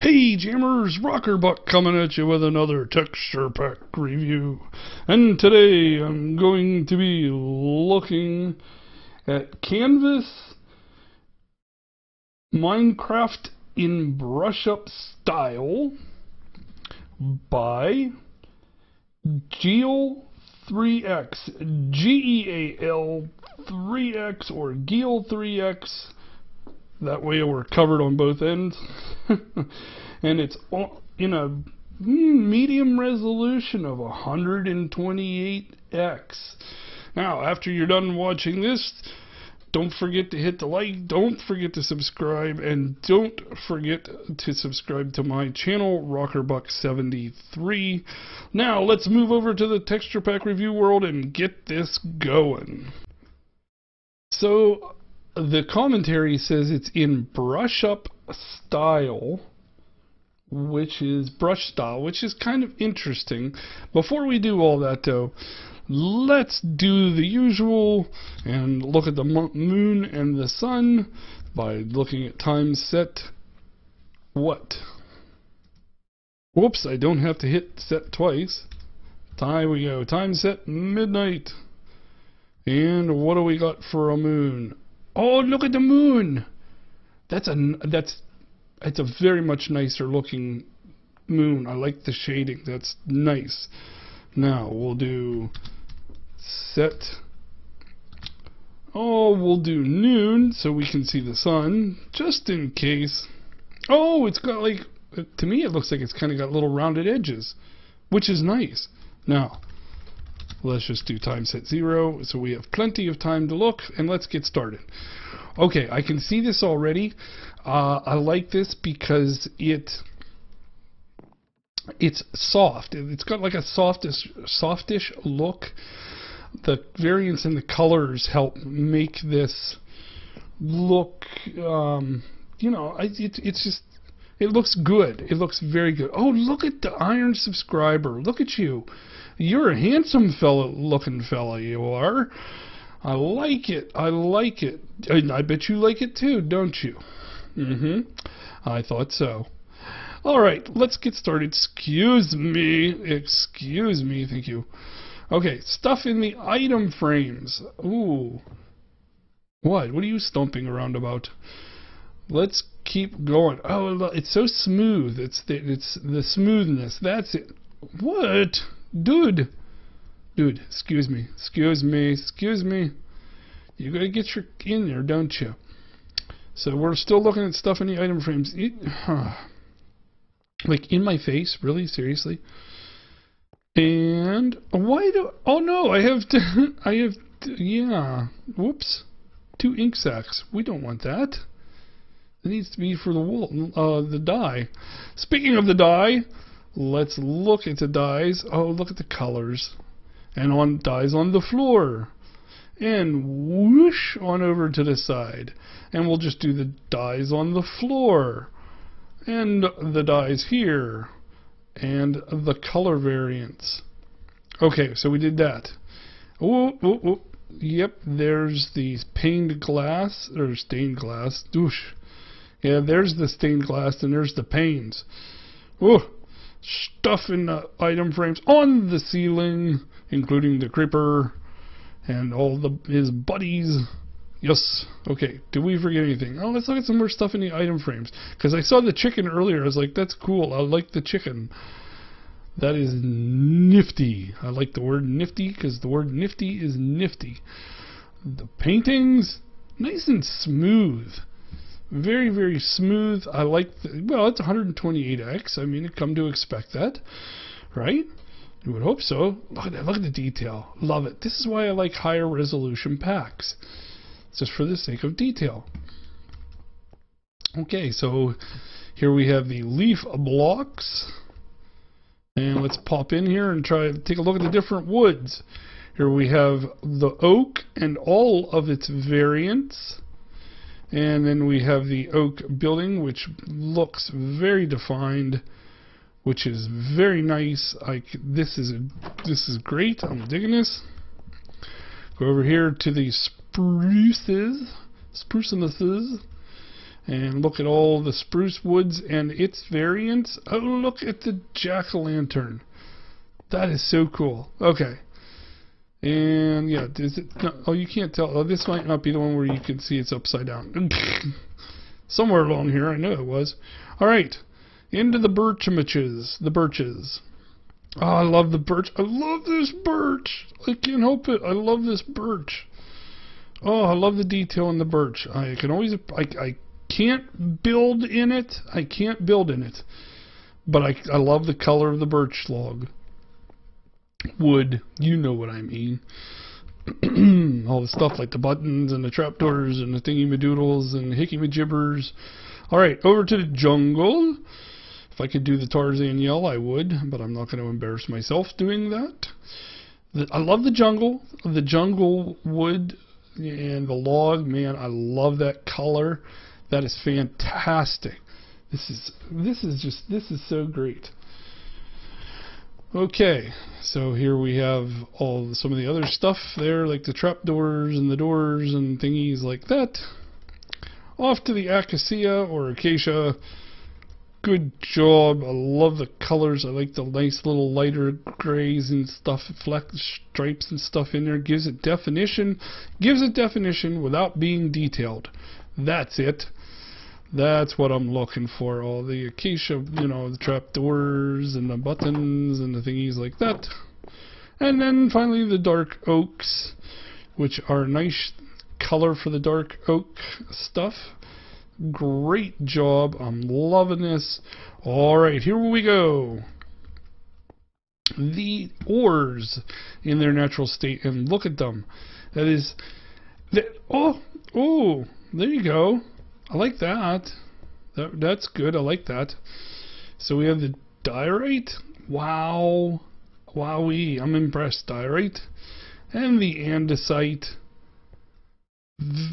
Hey Jammers, RockerBuck coming at you with another texture pack review, and today I'm going to be looking at Canvas Minecraft in Brush-Up Style by Geal3x, Geal3x or Geal3x. That way we're covered on both ends. And it's in a medium resolution of 128x. Now, after you're done watching this, don't forget to hit the like, don't forget to subscribe, and don't forget to subscribe to my channel, RockerBuck73. Now, let's move over to the texture pack review world and get this going. So, the commentary says it's in brush-up style, which is kind of interesting. Before we do all that, though, let's do the usual and look at the moon and the sun by looking at time set. What? Whoops, I don't have to hit set twice. There we go. Time set midnight. And what do we got for a moon? Oh, look at the moon! It's a very much nicer looking moon. I like the shading. That's nice. Now we'll do set. Oh, we'll do noon so we can see the sun, just in case. Oh, it's got like, to me it looks like it's kind of got little rounded edges, which is nice. Now, let's just do time set 0 so we have plenty of time to look, and let's get started. Okay, I can see this already. I like this because it's soft. It's got like a softish look. The variance in the colors help make this look, you know, it's just, it looks good. It looks very good. Oh, look at the iron subscriber. Look at you. You're a handsome looking fella, you are. I like it. I like it. I bet you like it too, don't you? I thought so. All right, let's get started. Excuse me. Excuse me. Thank you. Okay, stuff in the item frames. Ooh. What? What are you stomping around about? Let's keep going. Oh, it's so smooth. It's the smoothness. That's it. What? Dude. Dude, excuse me. Excuse me. Excuse me. You gotta get your in there, don't you? So we're still looking at stuff in the item frames. Like in my face, really? Seriously? And why do, oh no, I have to, yeah. Whoops. 2 ink sacks. We don't want that. It needs to be for the wool, the dye. Speaking of the dye, let's look at the dyes. Oh, look at the colors. And on dyes on the floor. And whoosh on over to the side. And we'll just do the dyes on the floor. And the dyes here. And the color variants. Okay, so we did that. Ooh, ooh, ooh. Yep, there's the painted glass, or stained glass. Whoosh. Yeah, there's the stained glass and there's the panes. Oh, stuff in the item frames on the ceiling, including the creeper and all his buddies. Yes. Okay, did we forget anything? Oh, let's look at some more stuff in the item frames. Because I saw the chicken earlier. I was like, that's cool. I like the chicken. That is nifty. I like the word nifty because the word nifty is nifty. The paintings, nice and smooth. Very, very smooth. I like the, well, it's 128x. I mean, I come to expect that, right? You would hope so. Look at that. Look at the detail. Love it. This is why I like higher resolution packs. It's just for the sake of detail. Okay, so here we have the leaf blocks. And let's pop in here and try to take a look at the different woods. Here we have the oak and all of its variants. And then we have the oak building, which looks very defined, which is very nice. This is great. I'm digging this. Go over here to the spruces, and look at all the spruce woods and its variants. Oh, look at the jack-o'-lantern. That is so cool. Okay. And yeah, is it? No, oh, you can't tell. Oh, this might not be the one where you can see it's upside down. Somewhere along here, I know it was. All right, into the birchmaches, the birches. Oh, I love the birch. I love this birch. I can't help it. I love this birch. Oh, I love the detail in the birch. I can always. I can't build in it. I can't build in it. But I love the color of the birch log. Wood, you know what I mean. All the stuff like the buttons and the trapdoors and the thingy-madoodles and the hickey-majibbers. Alright, over to the jungle. If I could do the Tarzan yell, I would, but I'm not going to embarrass myself doing that. I love the jungle. The jungle wood and the log, man, I love that color. That is fantastic. This is so great. Okay, so here we have some of the other stuff there, like the trapdoors and the doors and thingies like that. Off to the acacia or acacia. Good job. I love the colors. I like the nice little lighter grays and stuff, fleck stripes and stuff in there. Gives it definition. Gives it definition without being detailed. That's it. That's what I'm looking for. All the acacia, you know, the trapdoors and the buttons and the thingies like that. And then finally the dark oaks, which are nice color for the dark oak stuff. Great job. I'm loving this. Alright, here we go. The ores in their natural state, and look at them. That is... Oh, there you go. I like that. That's good. I like that. So we have the diorite. Wow. Wowee. I'm impressed. Diorite. And the andesite.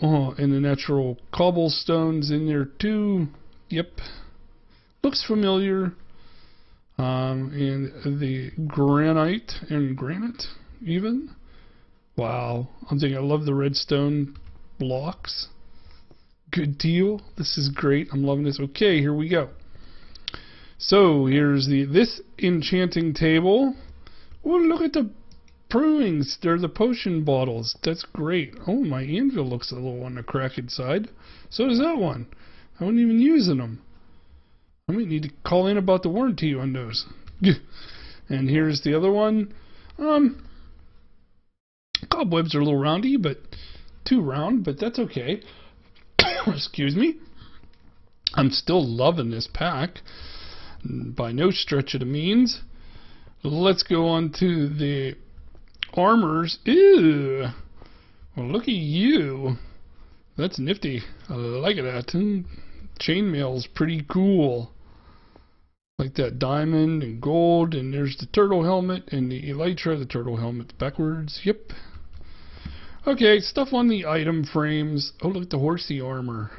Oh, and the natural cobblestones in there too. Yep. Looks familiar. And the granite. And granite even. Wow. I'm thinking I love the redstone blocks. Good deal. This is great. I'm loving this. Okay, here we go. So here's this enchanting table. Oh, look at the provings. They're the potion bottles. That's great. Oh, my anvil looks a little on the cracked side. So does that one. I wasn't even using them. I might need to call in about the warranty on those. And here's the other one. Cobwebs are a little roundy, but too round, but that's okay. Excuse me. I'm still loving this pack by no stretch of the means. Let's go on to the armors. Ew. Well, look at you. That's nifty. I like that. Chainmail's pretty cool. Like that diamond and gold, and there's the turtle helmet and the elytra. The turtle helmet's backwards. Yep. Okay, stuff on the item frames. Oh, look at the horsey armor.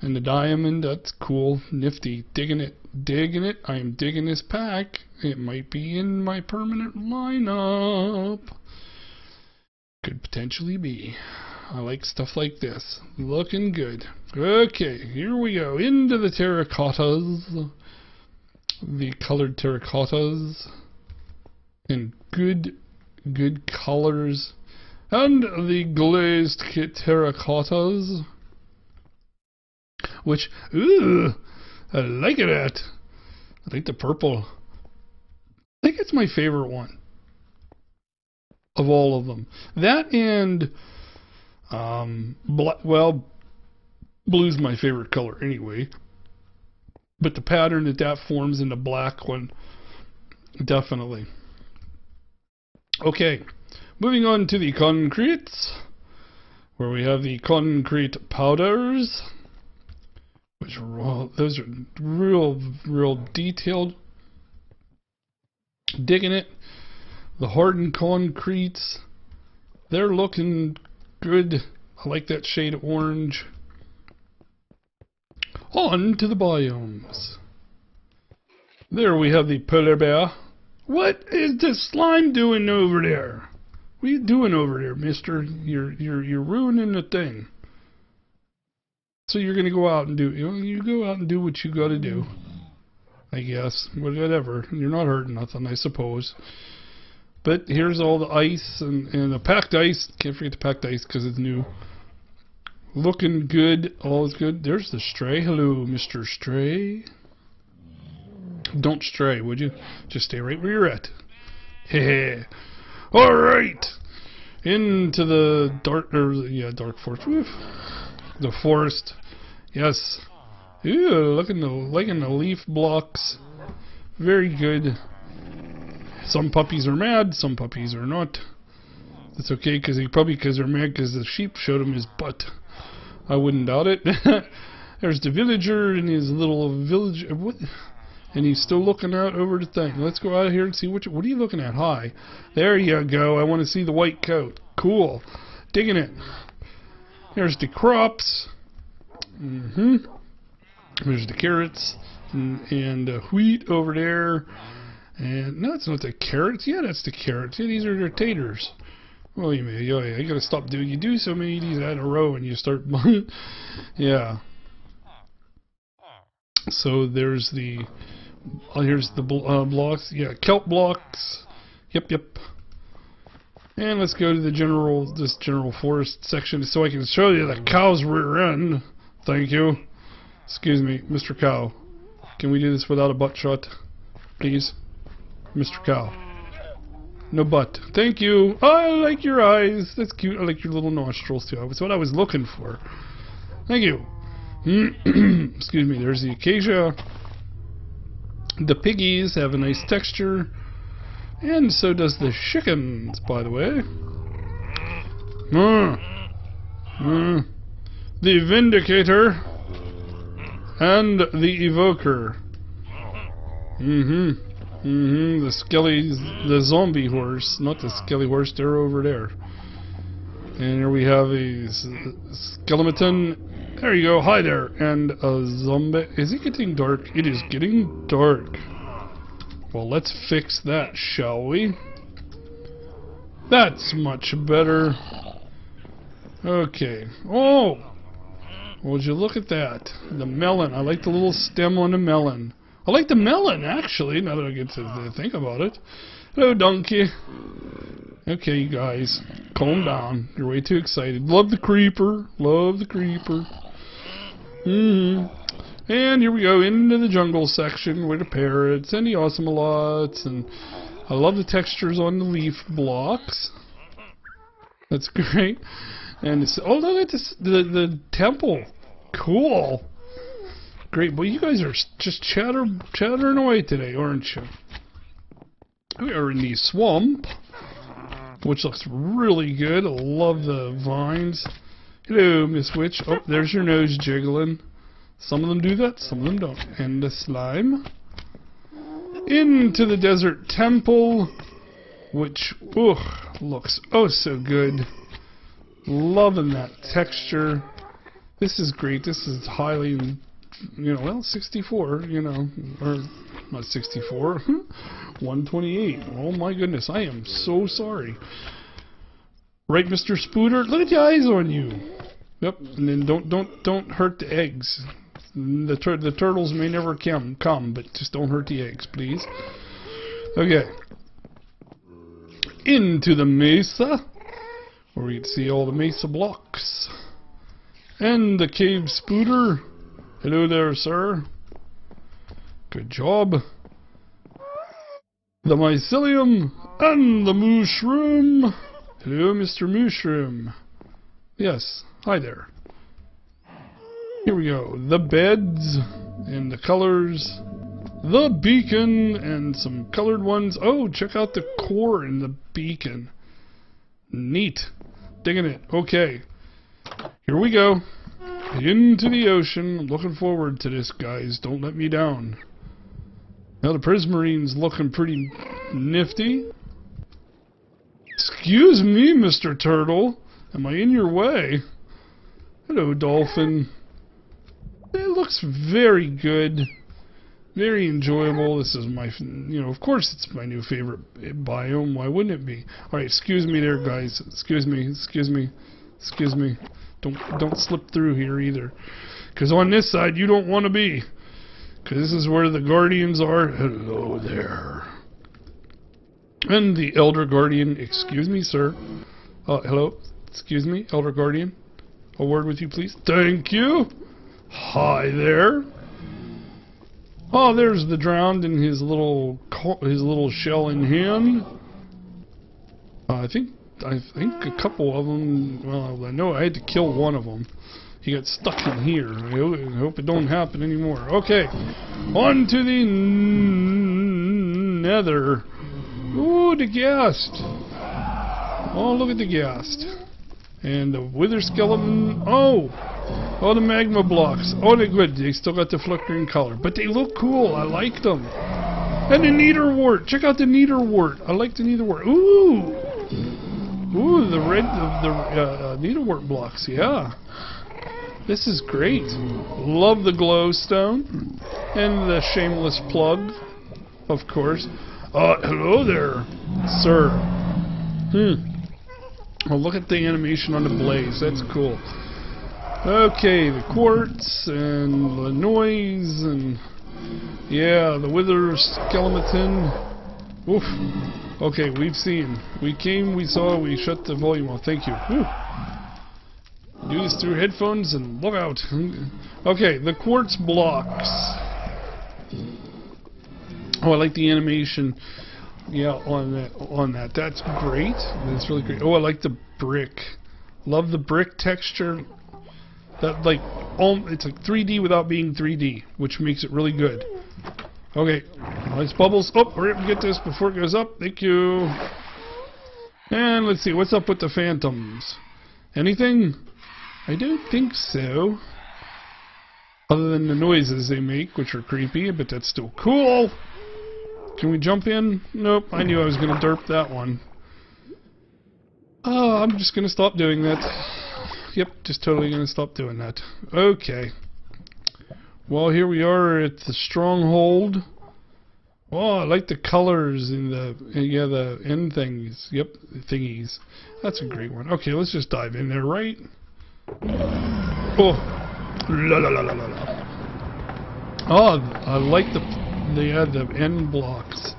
And the diamond, that's cool. Nifty. Digging it. Digging it. I am digging this pack. It might be in my permanent lineup. Could potentially be. I like stuff like this. Looking good. Okay, here we go. Into the terracottas. The colored terracottas. And good colors. And the glazed terracottas, which, ooh, I like that. I like the purple. I think it's my favorite one of all of them. That and, well, blue's my favorite color anyway. But the pattern that forms in the black one, definitely. Okay. Moving on to the concretes, where we have the concrete powders, which are all, those are real detailed. Digging it. The hardened concretes, they're looking good. I like that shade of orange. On to the biomes. There we have the polar bear. What is the slime doing over there? What are you doing over there, mister? You're ruining the thing. So you're gonna go out and do, you go out and do what you gotta do, I guess, whatever. You're not hurting nothing, I suppose. But here's all the ice and the packed ice. Can't forget the packed ice because it's new. Looking good, all is good. There's the stray. Hello, Mr. Stray. Don't stray, would you? Just stay right where you're at. Heh. All right, into the dark forest. Woof. The forest. Yes. Ew, liking the leaf blocks. Very good. Some puppies are mad, some puppies are not. That's okay, because they probably they're mad because the sheep showed him his butt. I wouldn't doubt it. There's the villager and his little village. What? And he's still looking out over the thing. Let's go out of here and see what are you looking at? Hi. There you go. I want to see the white coat. Cool. Digging it. There's the crops. There's the carrots and the wheat over there. And no, it's not the carrots. Yeah, that's the carrots. Yeah, these are their taters. Well, you may, oh yeah, you gotta stop doing. You do so many of these in a row, and you start. Yeah. So there's the. Oh, here's the blocks. Yeah, kelp blocks. Yep. And let's go to the general forest section so I can show you the cow's rear end. Thank you. Excuse me, Mr. Cow. Can we do this without a butt shot, please? Mr. Cow. No butt. Thank you. Oh, I like your eyes. That's cute. I like your little nostrils too. That's what I was looking for. Thank you. Excuse me. There's the acacia. The piggies have a nice texture. And so does the chickens, by the way. The vindicator. And the evoker. The skellies, the zombie horse, not the skelly horse, they're over there. And here we have a skeleton. There you go, hi there. And a zombie. Is it getting dark? It is getting dark. Well, let's fix that, shall we? That's much better. Okay. Oh! Would you look at that? The melon. I like the little stem on the melon. I like the melon, actually, now that I get to think about it. Hello, donkey. Okay, you guys, calm down. You're way too excited. Love the creeper. Love the creeper. And here we go into the jungle section with the parrots and the awesome-a-lots. And I love the textures on the leaf blocks. That's great. And it's, oh, look at this, the temple. Cool. Great, well, you guys are just chattering away today, aren't you? We are in the swamp, which looks really good. I love the vines. Hello, Miss Witch. Oh, there's your nose jiggling. Some of them do that, some of them don't. And the slime. Into the desert temple, which looks oh so good. Loving that texture. This is great. This is highly... well, 64, or not 64, 128. Oh my goodness, I am so sorry. Right, Mr. Spooter? Look at the eyes on you. Yep, and then don't hurt the eggs. The turtles may never come, but just don't hurt the eggs, please. Okay. Into the mesa, where we can see all the mesa blocks. And the cave Spooter. Hello there, sir. Good job. The mycelium and the mushroom. Hello, Mr. Mushroom. Yes, hi there. Here we go. The beds and the colors. The beacon and some colored ones. Oh, check out the core and the beacon. Neat. Digging it. Okay. Here we go. Into the ocean. I'm looking forward to this, guys. Don't let me down. Now the prismarine's looking pretty nifty. Excuse me, Mr. Turtle. Am I in your way? Hello, dolphin. It looks very good. Very enjoyable. This is my, of course it's my new favorite biome. Why wouldn't it be? Alright, excuse me there, guys. Excuse me. Don't slip through here either. Because on this side, you don't want to be. Because this is where the guardians are. Hello there. And the elder guardian, excuse me, sir. Hello, excuse me, elder guardian. A word with you, please. Thank you. Hi there. Oh, there's the drowned in his little shell in hand. I think a couple of them. Well, I know I had to kill one of them. He got stuck in here. I hope it don't happen anymore. Okay, on to the nether. Ooh, the ghast. Oh, look at the ghast. And the wither skeleton. Oh, the magma blocks. Oh, they're good. They still got the flickering color, but they look cool. I like them. And the needlewort. Check out the needlewort. I like the needlewort. Ooh, the red of the needlewort blocks. Yeah, this is great. Love the glowstone and the shameless plug, of course. Hello there, sir. Oh, look at the animation on the blaze. That's cool. Okay, the quartz and the noise and yeah, the wither skeleton. Oof. Okay, we've seen. We came, we saw, we shut the volume off. Thank you. Whew. Do this through headphones and look out. Okay, the quartz blocks. Oh, I like the animation. Yeah, on that. That's great. That's really great. Oh, I like the brick. Love the brick texture. That like it's like 3D without being 3D, which makes it really good. Okay, nice bubbles. Oh, hurry up and get this before it goes up. Thank you. And let's see, what's up with the phantoms? Anything? I don't think so. Other than the noises they make, which are creepy, but that's still cool. Can we jump in? Nope, I knew I was gonna derp that one. Oh, I'm just gonna stop doing that. Yep, just totally gonna stop doing that. Okay. Well, here we are at the stronghold. Oh, I like the colors in the the end things. Yep, thingies. That's a great one. Okay, let's just dive in there, right? Oh, la la la la la. Oh, I like the end blocks.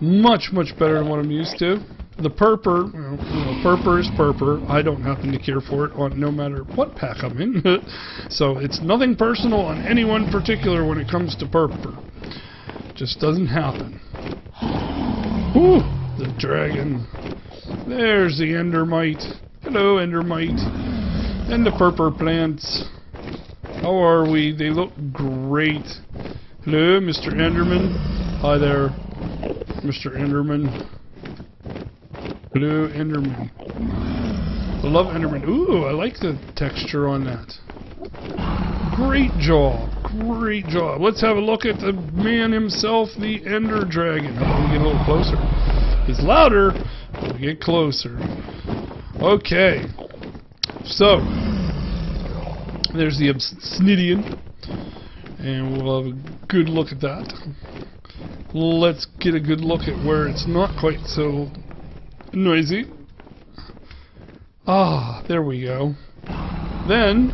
Much better than what I'm used to. The purper, purper is purper. I don't happen to care for it on no matter what pack I'm in. So it's nothing personal on anyone particular when it comes to purper. Just doesn't happen. Ooh, the dragon. There's the endermite. Hello, endermite. And the purper plants. How are we? They look great. Hello, Mr. Enderman. Hi there, Mr. Enderman. Blue enderman. I love enderman. Ooh, I like the texture on that. Great job. Great job. Let's have a look at the man himself, the ender dragon. How do we get a little closer? It's louder, but we get closer. Okay. So, there's the obsidian. And we'll have a good look at that. Let's get a good look at where it's not quite so noisy. Ah, there we go. Then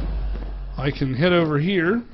I can head over here